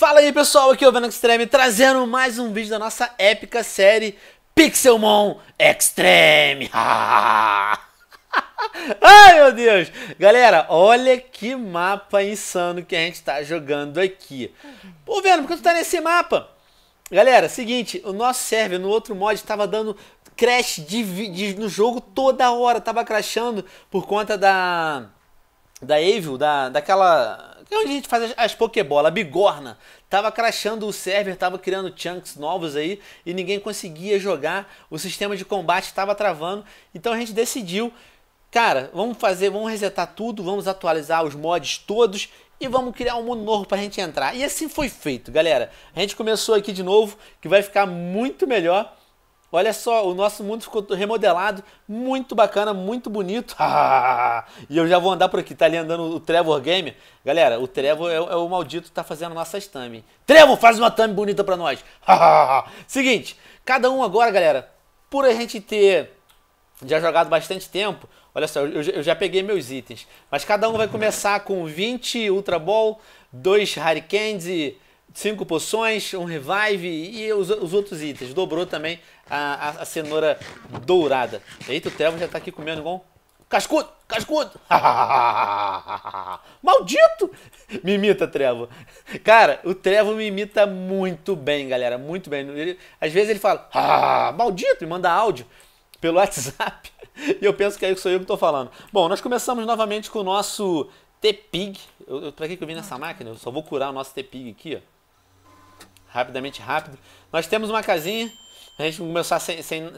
Fala aí pessoal, aqui é o Venom Xtreme trazendo mais um vídeo da nossa épica série Pixelmon Xtreme. Ai meu Deus! Galera, olha que mapa insano que a gente tá jogando aqui. Pô Venom, por que tu tá nesse mapa? Galera, seguinte, o nosso server no outro mod tava dando crash no jogo toda hora. Tava crashando por conta da Evil, daquela... É onde a gente faz as Pokébola, a bigorna. Tava crashando o server, tava criando chunks novos aí e ninguém conseguia jogar. O sistema de combate tava travando. Então a gente decidiu, cara, vamos resetar tudo, vamos atualizar os mods todos e vamos criar um mundo novo pra gente entrar. E assim foi feito, galera. A gente começou aqui de novo, que vai ficar muito melhor. Olha só, o nosso mundo ficou remodelado, muito bacana, muito bonito. E eu já vou andar por aqui, tá ali andando o Trevor Game. Galera, o Trevor é o maldito que tá fazendo nossas thumb. Trevor, faz uma thumb bonita pra nós. Seguinte, cada um agora, galera, por a gente ter já jogado bastante tempo, olha só, eu já peguei meus itens. Mas cada um vai começar com 20 Ultra Ball, 2 Hurricanes e... 5 poções, um revive e os outros itens. Dobrou também a cenoura dourada. Eita, o Trevor já tá aqui comendo igual um cascudo, cascudo. Maldito! Me imita, Trevor. Cara, o Trevor me imita muito bem, galera. Muito bem. Ele, às vezes ele fala, maldito, e manda áudio pelo WhatsApp. E eu penso que é isso que sou eu que tô falando. Bom, nós começamos novamente com o nosso Tepig. Pra que eu vim nessa máquina? Eu só vou curar o nosso Tepig aqui, ó. Rapidamente, rápido. Nós temos uma casinha. A gente começou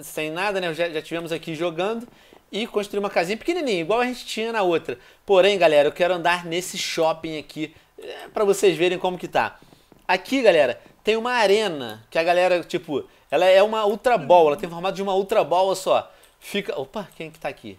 sem nada, né? Já tivemos aqui jogando. E construir uma casinha pequenininha, igual a gente tinha na outra. Porém, galera, eu quero andar nesse shopping aqui. Pra vocês verem como que tá. Aqui, galera, tem uma arena. Que a galera, tipo... Ela é uma Ultra Ball. Ela tem formato de uma Ultra Ball só. Fica... Opa, quem que tá aqui?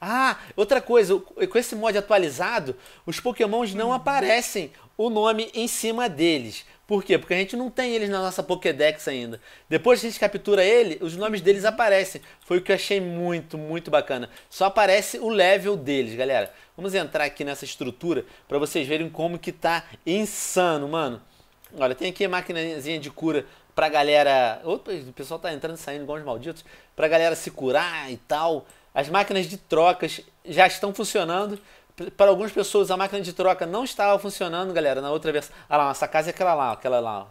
Ah, outra coisa. Com esse mod atualizado, os Pokémons não aparecem o nome em cima deles. Por quê? Porque a gente não tem eles na nossa Pokédex ainda. Depois que a gente captura ele, os nomes deles aparecem. Foi o que eu achei muito, muito bacana. Só aparece o level deles, galera. Vamos entrar aqui nessa estrutura pra vocês verem como que tá insano, mano. Olha, tem aqui a maquinazinha de cura pra galera... Opa, o pessoal tá entrando e saindo igual uns malditos. Pra galera se curar e tal. As máquinas de trocas já estão funcionando. Para algumas pessoas a máquina de troca não estava funcionando, galera, na outra versão. Ah lá, nossa casa é aquela lá,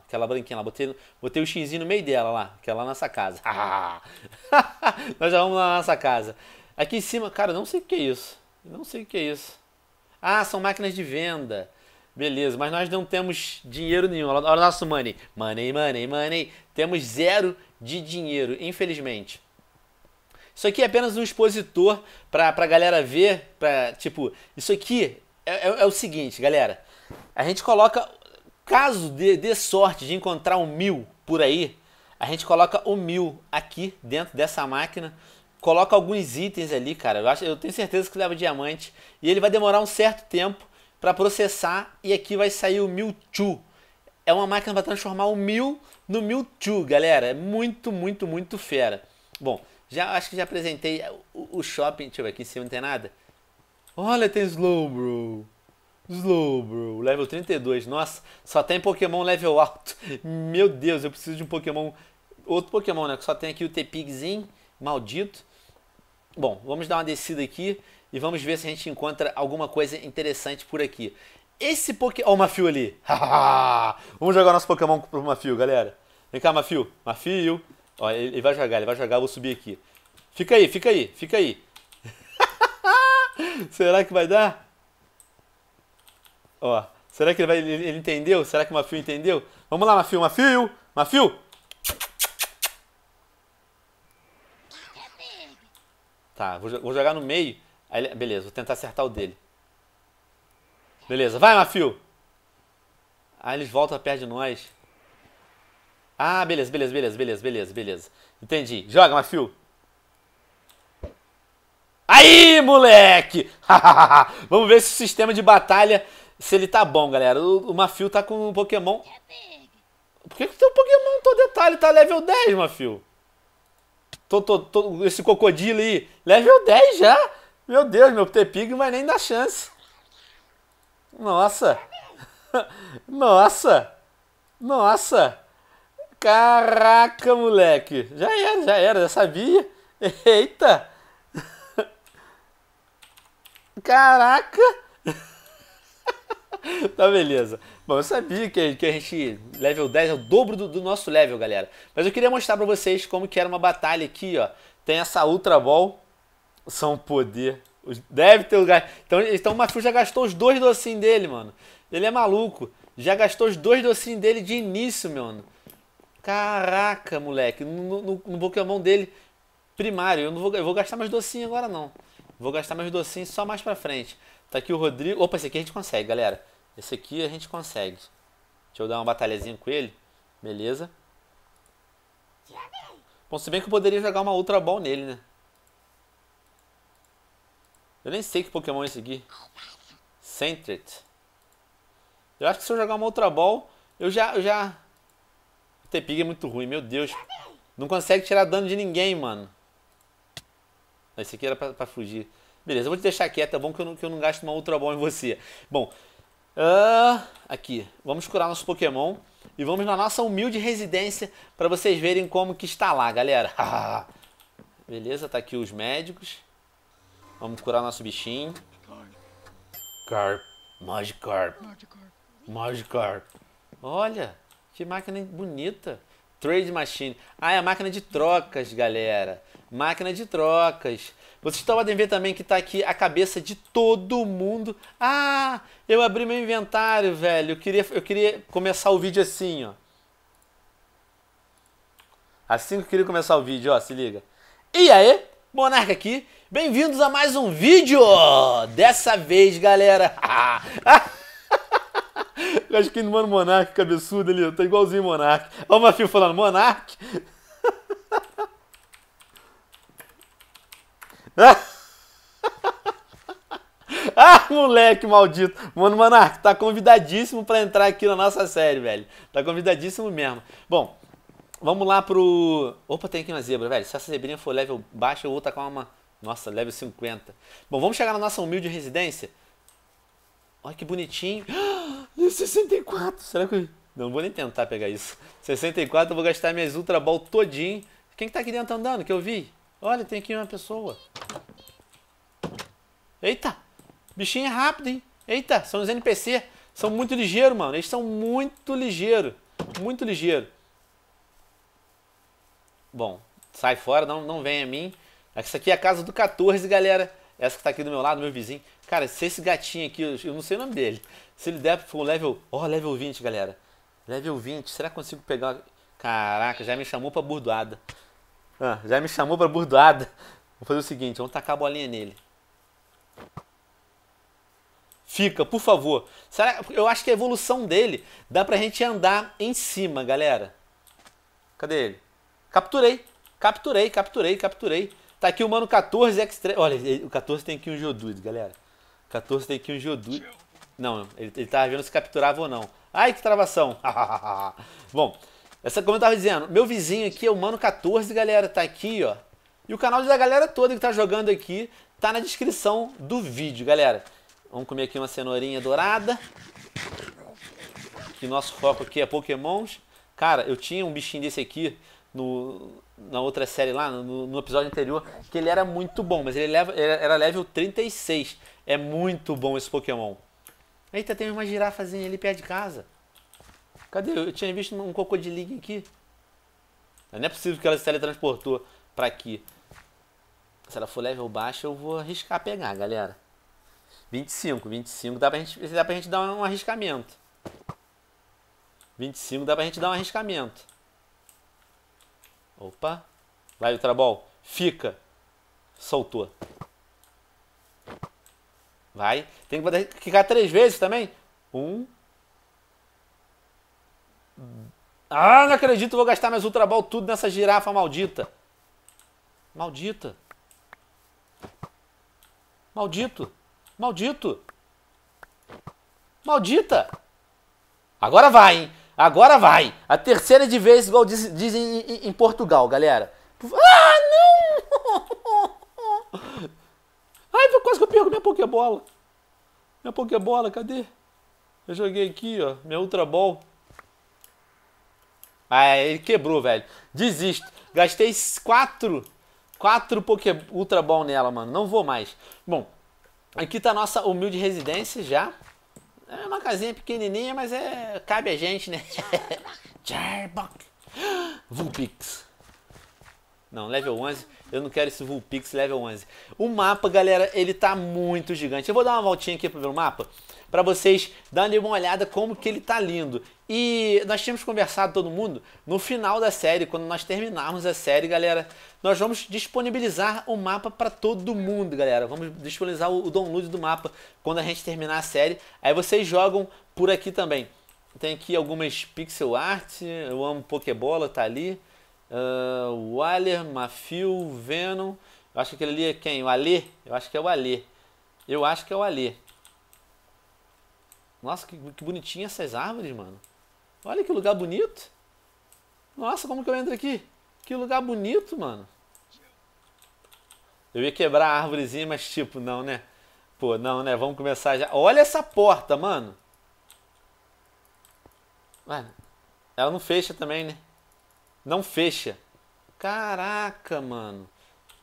aquela branquinha lá. Botei o xizinho no meio dela lá, aquela lá nessa casa. Nós já vamos lá na nossa casa. Aqui em cima, cara, não sei o que é isso. Não sei o que é isso. Ah, são máquinas de venda. Beleza, mas nós não temos dinheiro nenhum. Olha o nosso money. Money, money, money. Temos zero de dinheiro, infelizmente. Isso aqui é apenas um expositor pra galera ver, tipo, isso aqui é o seguinte, galera. A gente coloca, caso dê sorte de encontrar um Mew por aí, a gente coloca o Mew aqui dentro dessa máquina, coloca alguns itens ali, cara. Eu tenho certeza que leva diamante e ele vai demorar um certo tempo pra processar e aqui vai sair o Mewtwo. É uma máquina pra transformar o Mew no Mewtwo, galera. É muito, muito, muito fera. Bom... Já, acho que já apresentei o shopping. Deixa eu ver aqui em cima, não tem nada. Olha, tem Slowbro. Slowbro, level 32. Nossa, só tem Pokémon level alto. Meu Deus, eu preciso de um Pokémon. Outro Pokémon, né? Que só tem aqui o Tepigzinho, maldito. Bom, vamos dar uma descida aqui e vamos ver se a gente encontra alguma coisa interessante por aqui. Esse Pokémon... Ó o Mafiu ali. Vamos jogar nosso Pokémon pro Mafiu, galera. Vem cá, Mafiu. Mafiu. Ó, ele vai jogar, eu vou subir aqui. Fica aí, fica aí, fica aí. Será que vai dar? Ó, será que ele entendeu? Será que o Mafiu entendeu? Vamos lá, Mafiu, Mafiu, Mafiu. Tá, vou jogar no meio. Aí, beleza, vou tentar acertar o dele. Beleza, vai, Mafiu. Ah, eles voltam perto de nós. Ah, beleza, beleza, beleza, beleza, beleza, beleza. Entendi. Joga, Mafiu. Aí, moleque! Vamos ver se o sistema de batalha, se ele tá bom, galera. O Mafiu tá com um Pokémon... Por que o teu Pokémon, todo detalhe, tá level 10, Mafiu? Esse crocodilo aí, level 10 já? Meu Deus, meu Tepig não vai nem dar chance. Nossa. Nossa! Nossa! Caraca, moleque! Já era, já sabia! Eita! Caraca! Tá, beleza. Bom, eu sabia que a gente, level 10 é o dobro do nosso level, galera. Mas eu queria mostrar pra vocês como que era uma batalha aqui, ó. Tem essa Ultra Ball. São poder. Deve ter lugar. Então o Mafiu já gastou os dois docinhos dele, mano. Ele é maluco. Já gastou os dois docinhos dele de início, mano. Caraca, moleque. No Pokémon dele primário. Eu vou gastar mais docinho agora, não. Vou gastar mais docinho só mais pra frente. Tá aqui o Rodrigo. Opa, esse aqui a gente consegue, galera. Esse aqui a gente consegue. Deixa eu dar uma batalhazinha com ele. Beleza. Bom, se bem que eu poderia jogar uma Ultra Ball nele, né? Eu nem sei que Pokémon é esse aqui. Centret. Eu acho que se eu jogar uma Ultra Ball, eu já... O Tepig é muito ruim, meu Deus. Não consegue tirar dano de ninguém, mano. Esse aqui era pra fugir. Beleza, eu vou te deixar quieto, é bom que eu não gasto uma Ultra Ball em você. Bom, aqui, vamos curar nosso Pokémon e vamos na nossa humilde residência pra vocês verem como que está lá, galera. Beleza, tá aqui os médicos. Vamos curar nosso bichinho. Carp, Magikarp, Magikarp. Olha, que máquina bonita. Trade Machine. Ah, é a máquina de trocas, galera. Máquina de trocas. Vocês podem ver também que tá aqui a cabeça de todo mundo. Ah, eu abri meu inventário, velho. Eu queria começar o vídeo assim, ó. Assim que eu queria começar o vídeo, ó, se liga. E aí, Monark aqui. Bem-vindos a mais um vídeo. Dessa vez, galera. Eu acho que no mano Monark, cabeçudo ali, tá igualzinho Monark. Olha o Mafiu falando, Monark. Ah, moleque maldito. Mano Monark, tá convidadíssimo pra entrar aqui na nossa série, velho. Tá convidadíssimo mesmo. Bom, vamos lá pro... Opa, tem aqui uma zebra, velho. Se essa zebrinha for level baixo, eu vou tacar uma... Nossa, level 50. Bom, vamos chegar na nossa humilde residência. Olha que bonitinho. 64, será que eu... Não vou nem tentar pegar isso. 64, eu vou gastar minhas Ultra Ball todinho. Quem que tá aqui dentro andando, que eu vi? Olha, tem aqui uma pessoa. Eita, bichinho é rápido, hein? Eita, são os NPC. São muito ligeiros, mano. Eles são muito ligeiros. Muito ligeiros. Bom, sai fora, não vem a mim. Essa aqui é a casa do 14, galera. Essa que tá aqui do meu lado, meu vizinho. Cara, se esse gatinho aqui, eu não sei o nome dele. Se ele der pro level... Ó, level 20, galera. Level 20. Será que consigo pegar... Caraca, já me chamou pra burdoada. Ah, já me chamou pra burdoada. Vou fazer o seguinte, vamos tacar a bolinha nele. Fica, por favor. Será... Eu acho que a evolução dele dá pra gente andar em cima, galera. Cadê ele? Capturei. Capturei. Tá aqui o mano 14 Xtreme. Olha, o 14 tem aqui um Geodude, galera. 14 tem aqui um Geodude. Não, ele tava vendo se capturava ou não. Ai, que travação. Bom, essa, como eu tava dizendo, meu vizinho aqui é o mano 14, galera. Tá aqui, ó. E o canal da galera toda que tá jogando aqui tá na descrição do vídeo, galera. Vamos comer aqui uma cenourinha dourada. Que nosso foco aqui é Pokémons. Cara, eu tinha um bichinho desse aqui na outra série lá, no episódio anterior, que ele era muito bom, mas ele era level 36. É muito bom esse Pokémon. Eita, tem uma girafazinha ali perto de casa. Cadê? Eu tinha visto um crocodiligue aqui. Não é possível que ela se teletransportou pra aqui. Se ela for level baixo, eu vou arriscar pegar, galera. 25 dá pra gente dar um arriscamento. 25 dá pra gente dar um arriscamento. Opa. Vai, Ultra Ball. Fica. Soltou. Vai. Tem que ficar 3 vezes também. 1. Ah, não acredito. Vou gastar minhas Ultra Ball tudo nessa girafa maldita. Maldita. Maldito. Maldito. Maldita. Agora vai, hein? Agora vai! A terceira de vez, igual dizem em Portugal, galera. Ah, não! Ai, quase que eu perco minha Pokébola. Minha Pokébola, cadê? Eu joguei aqui, ó, minha Ultra Ball. Ah, ele quebrou, velho. Desisto. Gastei 4 Ultra Ball nela, mano. Não vou mais. Bom, aqui tá a nossa humilde residência já. É uma casinha pequenininha, mas é... cabe a gente, né? Vulpix. Não, level 11. Eu não quero esse Vulpix level 11. O mapa, galera, ele tá muito gigante. Eu vou dar uma voltinha aqui pro meu mapa, pra vocês darem uma olhada como que ele tá lindo. E nós tínhamos conversado, todo mundo, no final da série, quando nós terminarmos a série, galera, nós vamos disponibilizar o mapa para todo mundo, galera. Vamos disponibilizar o download do mapa quando a gente terminar a série. Aí vocês jogam por aqui também. Tem aqui algumas pixel art, eu amo Pokébola, tá ali. Waller, Mafiu, Venom. Eu acho que ele ali é quem? O Alê? Eu acho que é o Alê. Eu acho que é o Alê. Nossa, que bonitinha essas árvores, mano. Olha que lugar bonito. Nossa, como que eu entro aqui? Que lugar bonito, mano. Eu ia quebrar a árvorezinha, mas tipo, não, né? Pô, não, né? Vamos começar já. Olha essa porta, mano. Mano, ela não fecha também, né? Não fecha. Caraca, mano.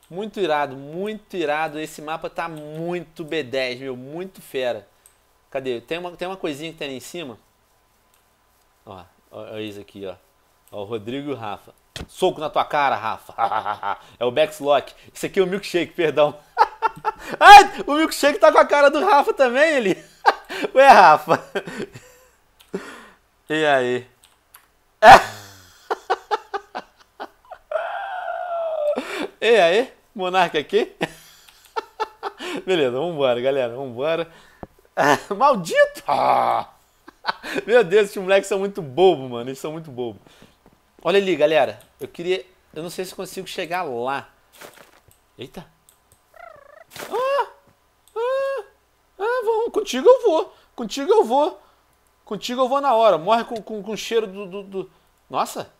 Muito irado, muito irado. Esse mapa tá muito B10, meu. Muito fera. Cadê? Tem uma coisinha que tem ali em cima. Ó, ó isso aqui, ó. Ó, o Rodrigo e o Rafa. Soco na tua cara, Rafa. É o Backslock. Isso aqui é o Milkshake, perdão. Ai, o Milkshake tá com a cara do Rafa também, ele. Ué, Rafa. E aí? E aí? Monark aqui? Beleza, vambora, galera. Vambora. Maldito! Ah! Meu Deus, esses moleques são muito bobos, mano. Eles são muito bobos. Olha ali, galera. Eu queria... eu não sei se consigo chegar lá. Eita. Vamos. Contigo eu vou. Contigo eu vou. Contigo eu vou na hora. Morre com o cheiro do... Nossa.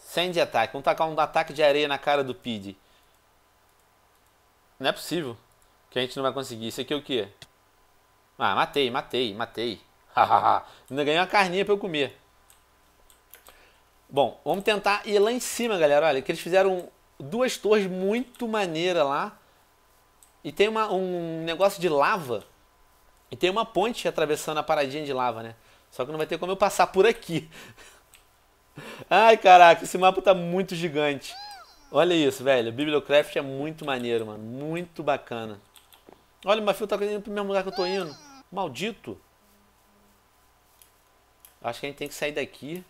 Sem de ataque. Vamos tacar um ataque de areia na cara do Pid. Não é possível que a gente não vai conseguir. Isso aqui é o quê? Ah, matei. Ainda ganhei uma carninha pra eu comer. Bom, vamos tentar ir lá em cima, galera. Olha, que eles fizeram 2 torres muito maneiras lá. E tem um negócio de lava. E tem uma ponte atravessando a paradinha de lava, né? Só que não vai ter como eu passar por aqui. Ai, caraca, esse mapa tá muito gigante. Olha isso, velho. Bibliocraft é muito maneiro, mano. Muito bacana. Olha, o Mafiu tá indo pro mesmo lugar que eu tô indo. Maldito. Acho que a gente tem que sair daqui.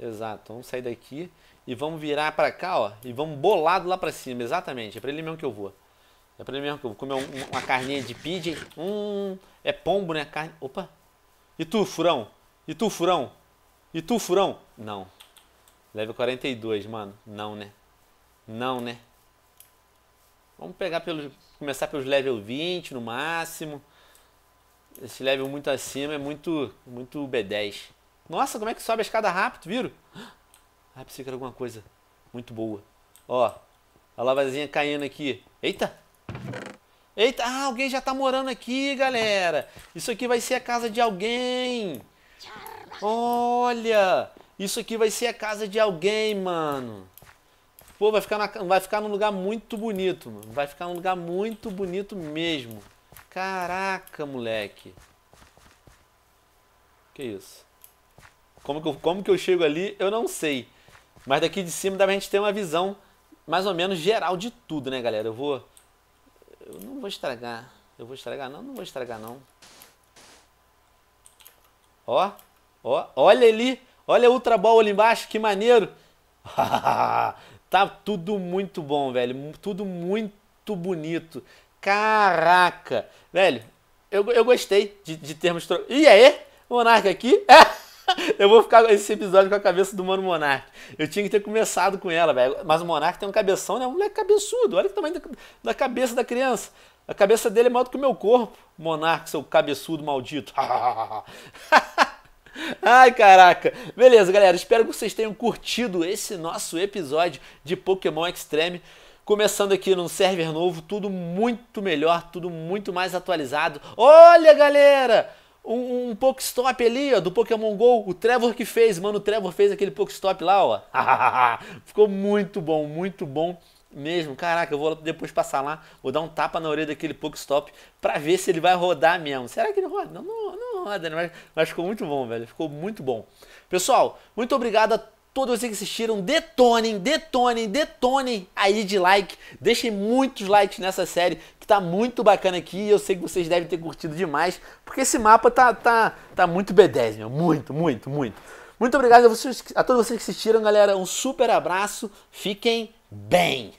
Exato, vamos sair daqui. E vamos virar pra cá, ó. E vamos bolado lá pra cima, exatamente. É pra ele mesmo que eu vou. É pra ele mesmo que eu vou. Comer uma carninha de pidgey. É pombo, né? Carne... Opa. E tu, furão? E tu, furão? E tu, furão? Não. Level 42, mano. Não, né? Não, né? Vamos pegar começar pelos level 20 no máximo. Esse level muito acima é muito B10. Nossa, como é que sobe a escada rápido, viram? Ah, pensei que era alguma coisa muito boa. Ó, a lavazinha caindo aqui. Eita! Eita! Ah, alguém já tá morando aqui, galera! Isso aqui vai ser a casa de alguém! Olha! Isso aqui vai ser a casa de alguém, mano! Pô, vai ficar num lugar muito bonito, mano. Vai ficar num lugar muito bonito mesmo. Caraca, moleque. Que isso? Como que eu chego ali, eu não sei. Mas daqui de cima dá pra gente ter uma visão mais ou menos geral de tudo, né, galera? Eu não vou estragar. Eu vou estragar? Não, não vou estragar, não. Ó, ó. Olha ali. Olha a Ultra Ball ali embaixo. Que maneiro. Tá tudo muito bom, velho. Tudo muito bonito. Caraca. Velho, eu gostei de termos... E aí? Monark aqui? Eu vou ficar esse episódio com a cabeça do mano Monark. Eu tinha que ter começado com ela, velho. Mas o Monark tem um cabeção, né? Um moleque cabeçudo. Olha o tamanho da cabeça da criança. A cabeça dele é maior do que o meu corpo. Monark, seu cabeçudo maldito. Ai, caraca. Beleza, galera. Espero que vocês tenham curtido esse nosso episódio de Pokémon Xtreme. Começando aqui num server novo, tudo muito melhor, tudo muito mais atualizado. Olha, galera! Um Pokestop ali, ó, do Pokémon GO, o Trevor que fez, mano, o Trevor fez aquele Pokestop lá, ó. Ficou muito bom mesmo. Caraca, eu vou depois passar lá, vou dar um tapa na orelha daquele Pokestop pra ver se ele vai rodar mesmo. Será que ele roda? Não, não roda, né? Mas ficou muito bom, velho, ficou muito bom. Pessoal, muito obrigado a todos vocês que assistiram, detonem aí de like, deixem muitos likes nessa série, que tá muito bacana aqui, e eu sei que vocês devem ter curtido demais, porque esse mapa tá muito B10, meu, muito. Muito obrigado a todos vocês que assistiram, galera, um super abraço, fiquem bem!